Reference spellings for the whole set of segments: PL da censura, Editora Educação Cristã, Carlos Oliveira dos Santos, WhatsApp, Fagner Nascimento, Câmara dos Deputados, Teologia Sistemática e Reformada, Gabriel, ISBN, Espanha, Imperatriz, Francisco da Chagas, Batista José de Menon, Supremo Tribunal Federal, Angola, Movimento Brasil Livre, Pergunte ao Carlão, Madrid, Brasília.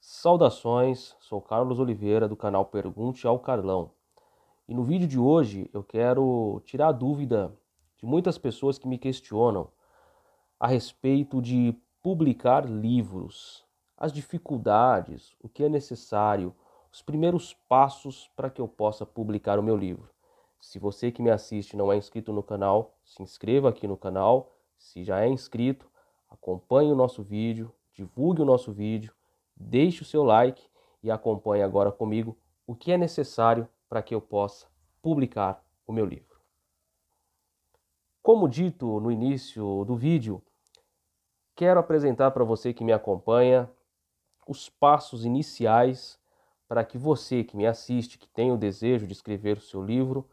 Saudações, sou Carlos Oliveira do canal Pergunte ao Carlão. E no vídeo de hoje eu quero tirar a dúvida de muitas pessoas que me questionam a respeito de publicar livros, as dificuldades, o que é necessário, os primeiros passos para que eu possa publicar o meu livro. Se você que me assiste não é inscrito no canal, se inscreva aqui no canal. Se já é inscrito, acompanhe o nosso vídeo, divulgue o nosso vídeo, deixe o seu like e acompanhe agora comigo o que é necessário para que eu possa publicar o meu livro. Como dito no início do vídeo, quero apresentar para você que me acompanha os passos iniciais para que você que me assiste, que tem o desejo de escrever o seu livro,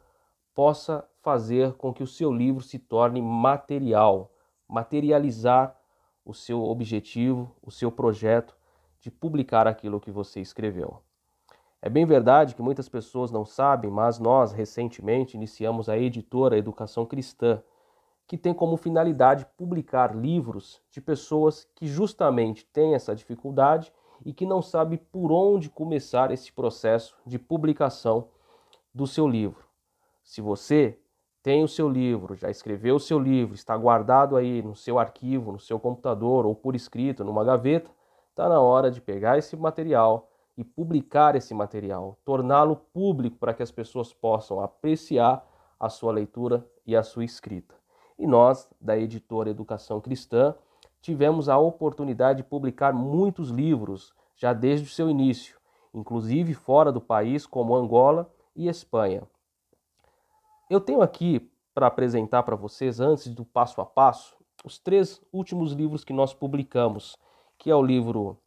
possa fazer com que o seu livro se torne material, materializar o seu objetivo, o seu projeto de publicar aquilo que você escreveu. É bem verdade que muitas pessoas não sabem, mas nós recentemente iniciamos a Editora Educação Cristã, que tem como finalidade publicar livros de pessoas que justamente têm essa dificuldade e que não sabem por onde começar esse processo de publicação do seu livro. Se você tem o seu livro, já escreveu o seu livro, está guardado aí no seu arquivo, no seu computador ou por escrito, numa gaveta, está na hora de pegar esse material e publicar esse material, torná-lo público para que as pessoas possam apreciar a sua leitura e a sua escrita. E nós, da Editora Educação Cristã, tivemos a oportunidade de publicar muitos livros já desde o seu início, inclusive fora do país, como Angola e Espanha. Eu tenho aqui para apresentar para vocês, antes do passo a passo, os três últimos livros que nós publicamos, que é o livro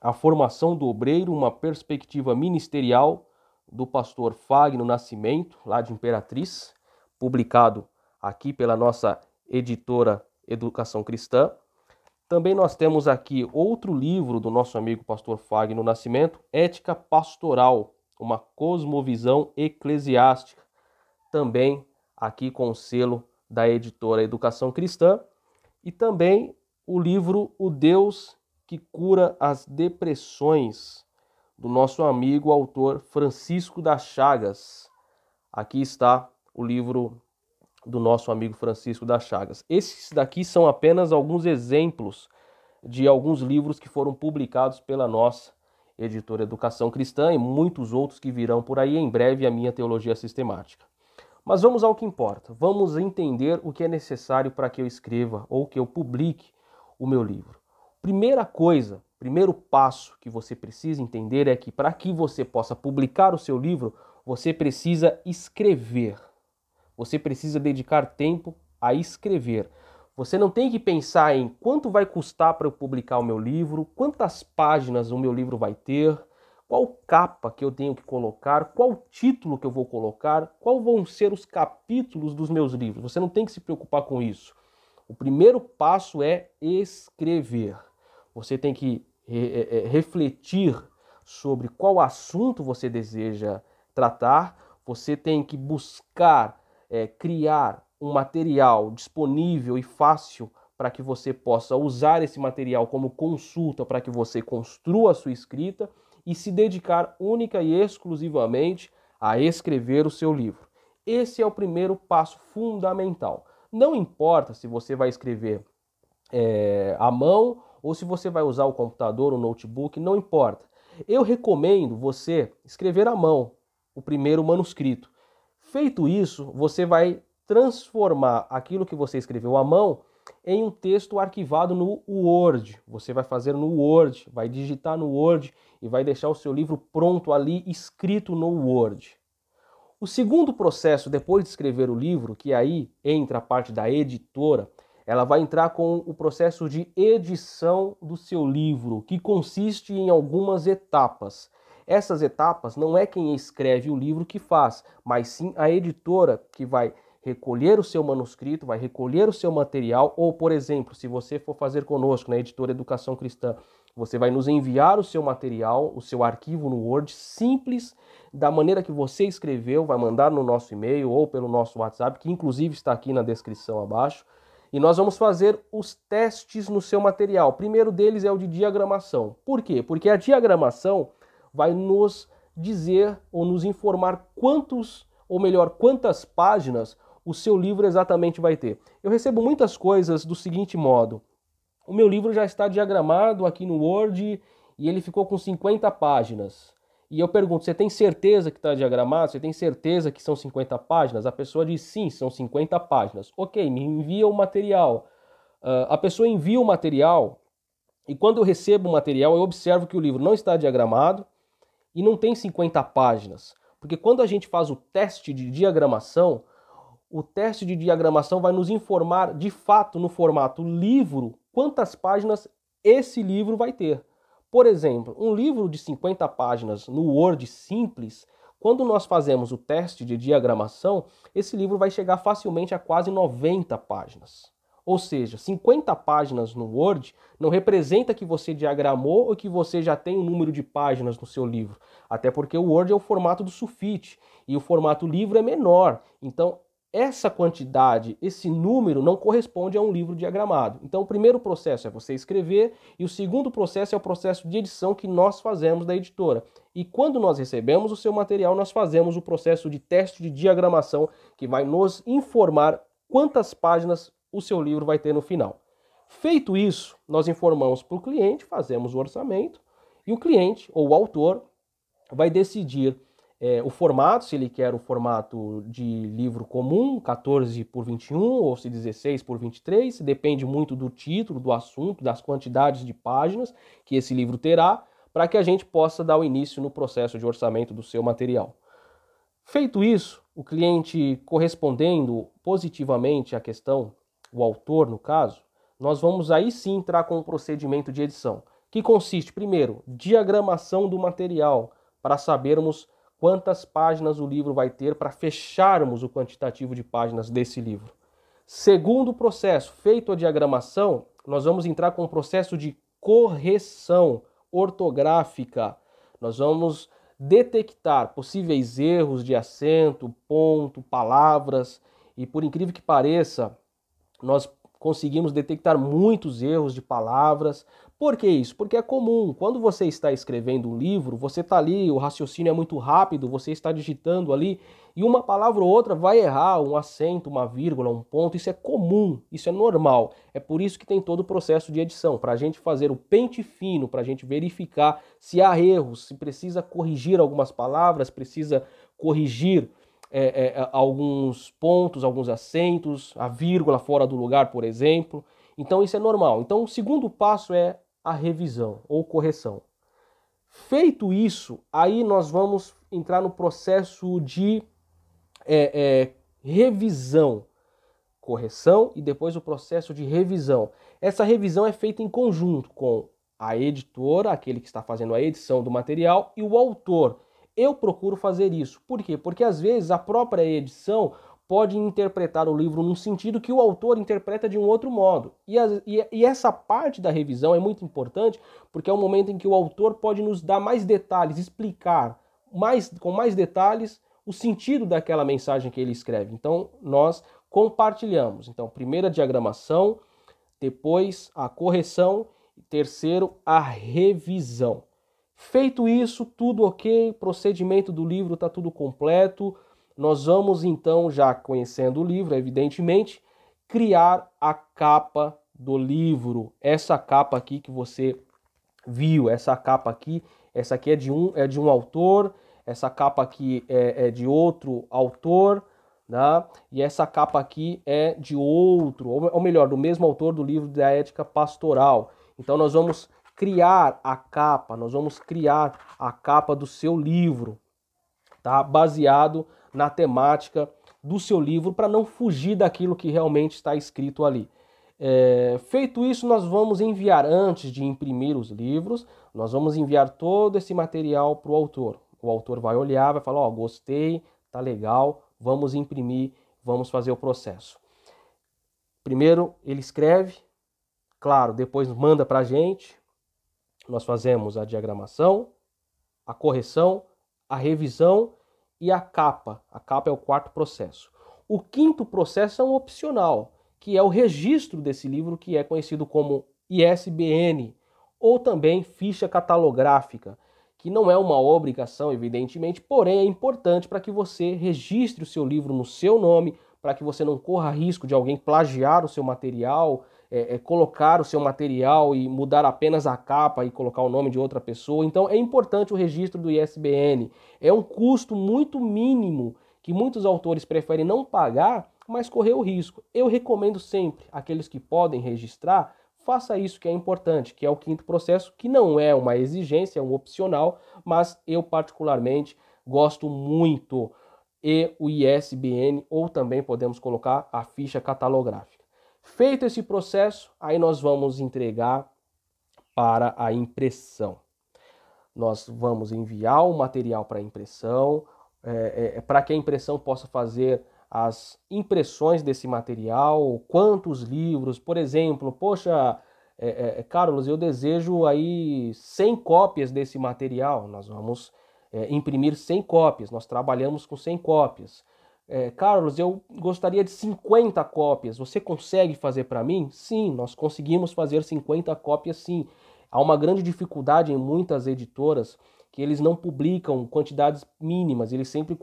A Formação do Obreiro, uma perspectiva ministerial, do pastor Fagner Nascimento, lá de Imperatriz, publicado aqui pela nossa Editora Educação Cristã. Também nós temos aqui outro livro do nosso amigo pastor Fagner Nascimento, Ética Pastoral, uma cosmovisão eclesiástica, também aqui com o selo da Editora Educação Cristã. E também o livro O Deus que Cura as Depressões, do nosso amigo autor Francisco da Chagas. Aqui está o livro do nosso amigo Francisco da Chagas. Esses daqui são apenas alguns exemplos de alguns livros que foram publicados pela nossa Editora Educação Cristã e muitos outros que virão por aí em breve, a minha Teologia Sistemática. Mas vamos ao que importa, vamos entender o que é necessário para que eu escreva ou que eu publique o meu livro. Primeira coisa, primeiro passo que você precisa entender é que para que você possa publicar o seu livro, você precisa escrever. Você precisa dedicar tempo a escrever. Você não tem que pensar em quanto vai custar para eu publicar o meu livro, quantas páginas o meu livro vai ter, qual capa que eu tenho que colocar, qual título que eu vou colocar, qual vão ser os capítulos dos meus livros. Você não tem que se preocupar com isso. O primeiro passo é escrever. Você tem que refletir sobre qual assunto você deseja tratar, você tem que buscar criar um material disponível e fácil para que você possa usar esse material como consulta para que você construa a sua escrita e se dedicar única e exclusivamente a escrever o seu livro. Esse é o primeiro passo fundamental. Não importa se você vai escrever à mão ou se você vai usar o computador, o notebook, não importa. Eu recomendo você escrever à mão o primeiro manuscrito. Feito isso, você vai transformar aquilo que você escreveu à mão em um texto arquivado no Word. Você vai fazer no Word, vai digitar no Word e vai deixar o seu livro pronto ali, escrito no Word. O segundo processo, depois de escrever o livro, que aí entra a parte da editora, ela vai entrar com o processo de edição do seu livro, que consiste em algumas etapas. Essas etapas não é quem escreve o livro que faz, mas sim a editora que vai recolher o seu manuscrito, vai recolher o seu material, ou, por exemplo, se você for fazer conosco na Editora Educação Cristã Você vai nos enviar o seu material, o seu arquivo no Word, simples, da maneira que você escreveu, vai mandar no nosso e-mail ou pelo nosso WhatsApp, que inclusive está aqui na descrição abaixo. E nós vamos fazer os testes no seu material. O primeiro deles é o de diagramação. Por quê? Porque a diagramação vai nos dizer ou nos informar quantos, ou melhor, quantas páginas o seu livro exatamente vai ter. Eu recebo muitas coisas do seguinte modo. O meu livro já está diagramado aqui no Word e ele ficou com 50 páginas. E eu pergunto, você tem certeza que está diagramado? Você tem certeza que são 50 páginas? A pessoa diz, sim, são 50 páginas. Ok, me envia o material. A pessoa envia o material e quando eu recebo o material, eu observo que o livro não está diagramado e não tem 50 páginas. Porque quando a gente faz o teste de diagramação, o teste de diagramação vai nos informar, de fato, no formato livro, quantas páginas esse livro vai ter. Por exemplo, um livro de 50 páginas no Word simples, quando nós fazemos o teste de diagramação, esse livro vai chegar facilmente a quase 90 páginas. Ou seja, 50 páginas no Word não representa que você diagramou ou que você já tem um número de páginas no seu livro. Até porque o Word é o formato do sulfite e o formato livro é menor. Então, essa quantidade, esse número, não corresponde a um livro diagramado. Então, o primeiro processo é você escrever e o segundo processo é o processo de edição que nós fazemos da editora. E quando nós recebemos o seu material, nós fazemos o processo de teste de diagramação que vai nos informar quantas páginas o seu livro vai ter no final. Feito isso, nós informamos para o cliente, fazemos o orçamento e o cliente ou o autor vai decidir o formato, se ele quer o formato de livro comum, 14x21, ou se 16x23, depende muito do título, do assunto, das quantidades de páginas que esse livro terá, para que a gente possa dar o início no processo de orçamento do seu material. Feito isso, o cliente correspondendo positivamente à questão, o autor no caso, nós vamos aí sim entrar com o procedimento de edição, que consiste, primeiro, diagramação do material, para sabermos quantas páginas o livro vai ter para fecharmos o quantitativo de páginas desse livro. Segundo processo, feito a diagramação, nós vamos entrar com um processo de correção ortográfica. Nós vamos detectar possíveis erros de acento, ponto, palavras, e por incrível que pareça, nós conseguimos detectar muitos erros de palavras. Por que isso? Porque é comum. Quando você está escrevendo um livro, você está ali, o raciocínio é muito rápido, você está digitando ali, e uma palavra ou outra vai errar, um acento, uma vírgula, um ponto. Isso é comum, isso é normal. É por isso que tem todo o processo de edição, para a gente fazer o pente fino, para a gente verificar se há erros, se precisa corrigir algumas palavras, precisa corrigir alguns pontos, alguns acentos, a vírgula fora do lugar, por exemplo. Então isso é normal. Então o segundo passo é a revisão ou correção. Feito isso, aí nós vamos entrar no processo de revisão, correção e depois o processo de revisão. Essa revisão é feita em conjunto com a editora, aquele que está fazendo a edição do material, e o autor. Eu procuro fazer isso. Por quê? Porque às vezes a própria edição pode interpretar o livro num sentido que o autor interpreta de um outro modo. E essa parte da revisão é muito importante porque é o momento em que o autor pode nos dar mais detalhes, explicar com mais detalhes o sentido daquela mensagem que ele escreve. Então nós compartilhamos. Então, primeiro a diagramação, depois a correção, terceiro a revisão. Feito isso, tudo ok, procedimento do livro está tudo completo, nós vamos então, já conhecendo o livro, evidentemente, criar a capa do livro. Essa capa aqui que você viu, essa capa aqui, essa aqui é de um autor, essa capa aqui é de outro autor, né? E essa capa aqui é de outro, ou melhor, do mesmo autor do livro da Ética Pastoral. Então nós vamos criar a capa, nós vamos criar a capa do seu livro, tá? Baseado na temática do seu livro, para não fugir daquilo que realmente está escrito ali. Feito isso, nós vamos enviar, antes de imprimir os livros, nós vamos enviar todo esse material para o autor. O autor vai olhar, vai falar, ó, gostei, tá legal, vamos imprimir, vamos fazer o processo. Primeiro ele escreve, claro, depois manda para a gente, Nós fazemos a diagramação, a correção, a revisão e a capa. A capa é o quarto processo. O quinto processo é um opcional, que é o registro desse livro, que é conhecido como ISBN, ou também ficha catalográfica, que não é uma obrigação, evidentemente, porém é importante para que você registre o seu livro no seu nome, para que você não corra risco de alguém plagiar o seu material, colocar o seu material e mudar apenas a capa e colocar o nome de outra pessoa. Então é importante o registro do ISBN. É um custo muito mínimo que muitos autores preferem não pagar, mas correr o risco. Eu recomendo sempre, aqueles que podem registrar, faça isso, que é importante, que é o quinto processo, que não é uma exigência, é um opcional, mas eu particularmente gosto muito. E o ISBN, ou também podemos colocar a ficha catalográfica. Feito esse processo, aí nós vamos entregar para a impressão. Nós vamos enviar o material para a impressão, para que a impressão possa fazer as impressões desse material, quantos livros, por exemplo, poxa, Carlos, eu desejo aí 100 cópias desse material, nós vamos imprimir 100 cópias, nós trabalhamos com 100 cópias. Carlos, eu gostaria de 50 cópias, você consegue fazer para mim? Sim, nós conseguimos fazer 50 cópias sim. Há uma grande dificuldade em muitas editoras, que eles não publicam quantidades mínimas, eles sempre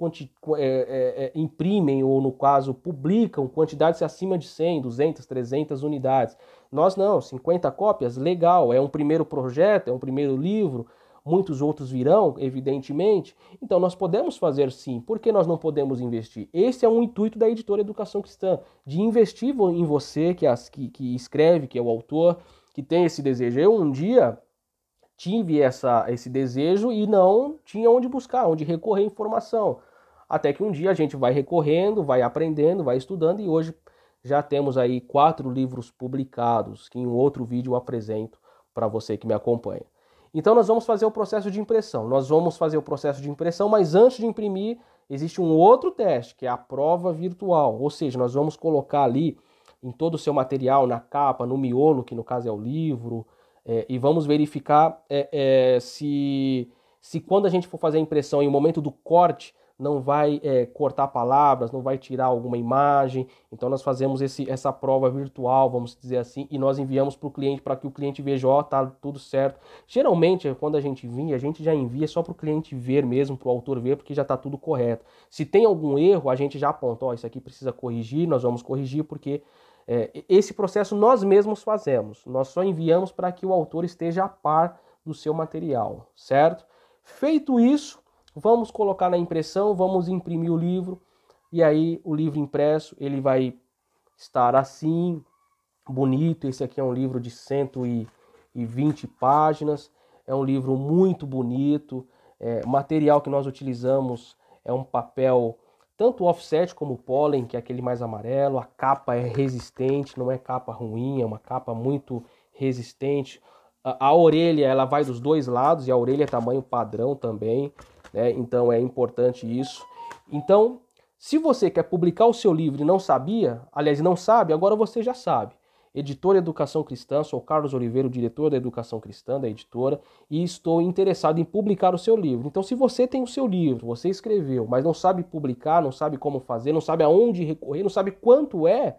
imprimem, ou no caso, publicam quantidades acima de 100, 200, 300 unidades. Nós não, 50 cópias, legal, é um primeiro projeto, é um primeiro livro, muitos outros virão, evidentemente. Então nós podemos fazer sim, por que nós não podemos investir? Esse é um intuito da Editora Educação Cristã, de investir em você, que escreve, que é o autor, que tem esse desejo. Eu um dia tive esse desejo e não tinha onde buscar, onde recorrer informação. Até que um dia a gente vai recorrendo, vai aprendendo, vai estudando, e hoje já temos aí 4 livros publicados, que em um outro vídeo eu apresento para você que me acompanha. Então nós vamos fazer o processo de impressão. Nós vamos fazer o processo de impressão, mas antes de imprimir, existe um outro teste, que é a prova virtual. Ou seja, nós vamos colocar ali em todo o seu material, na capa, no miolo, que no caso é o livro, e vamos verificar se quando a gente for fazer a impressão, em um momento do corte, não vai cortar palavras, não vai tirar alguma imagem. Então nós fazemos essa prova virtual, vamos dizer assim, e nós enviamos para o cliente, para que o cliente veja, ó, tá tudo certo. Geralmente, quando a gente vinha, a gente já envia só para o cliente ver mesmo, para o autor ver, porque já está tudo correto. Se tem algum erro, a gente já aponta, ó, isso aqui precisa corrigir, nós vamos corrigir, porque esse processo nós mesmos fazemos, nós só enviamos para que o autor esteja a par do seu material, certo? Feito isso, vamos colocar na impressão, vamos imprimir o livro, e aí o livro impresso, ele vai estar assim, bonito. Esse aqui é um livro de 120 páginas, é um livro muito bonito. O material que nós utilizamos é um papel, tanto o offset como o pólen, que é aquele mais amarelo. A capa é resistente, não é capa ruim, é uma capa muito resistente. A orelha, ela vai dos dois lados, e a orelha é tamanho padrão também, né? Então é importante isso. Então, se você quer publicar o seu livro e não sabia, aliás, não sabe, agora você já sabe. Editora Educação Cristã, sou Carlos Oliveira, o diretor da Educação Cristã, da editora, e estou interessado em publicar o seu livro. Então, se você tem o seu livro, você escreveu, mas não sabe publicar, não sabe como fazer, não sabe aonde recorrer, não sabe quanto é,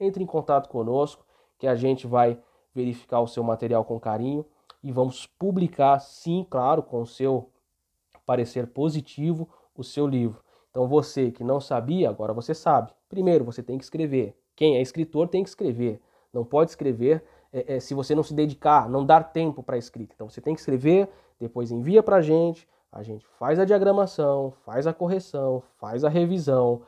entre em contato conosco, que a gente vai verificar o seu material com carinho e vamos publicar, sim, claro, com o seu parecer positivo, o seu livro. Então, você que não sabia, agora você sabe. Primeiro, você tem que escrever. Quem é escritor tem que escrever. Não pode escrever se você não se dedicar, não dar tempo para a escrita. Então você tem que escrever, depois envia para a gente faz a diagramação, faz a correção, faz a revisão,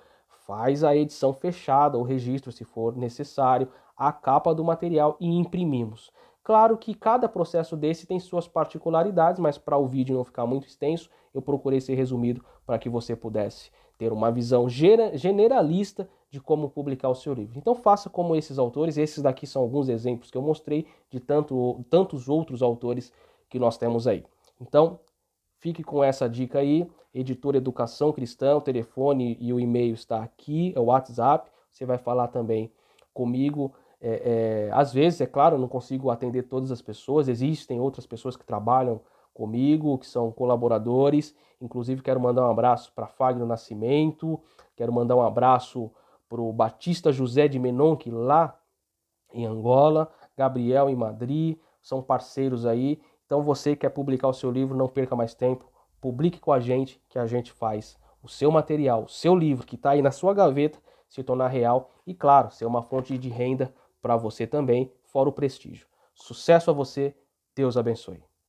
faz a edição fechada ou registro se for necessário, a capa do material e imprimimos. Claro que cada processo desse tem suas particularidades, mas para o vídeo não ficar muito extenso, eu procurei ser resumido para que você pudesse ter uma visão generalista de como publicar o seu livro. Então faça como esses autores, esses daqui são alguns exemplos que eu mostrei, de tantos outros autores que nós temos aí. Então fique com essa dica aí, Editora Educação Cristã, o telefone e o e-mail está aqui, é o WhatsApp, você vai falar também comigo, Às vezes, é claro, eu não consigo atender todas as pessoas, existem outras pessoas que trabalham comigo, que são colaboradores, inclusive quero mandar um abraço para Fagner Nascimento, quero mandar um abraço para o Batista José de Menon, que lá em Angola, Gabriel em Madrid, são parceiros aí. Então você quer publicar o seu livro, não perca mais tempo, publique com a gente, que a gente faz o seu material, o seu livro que está aí na sua gaveta, se tornar real e, claro, ser uma fonte de renda para você também, fora o prestígio. Sucesso a você, Deus abençoe.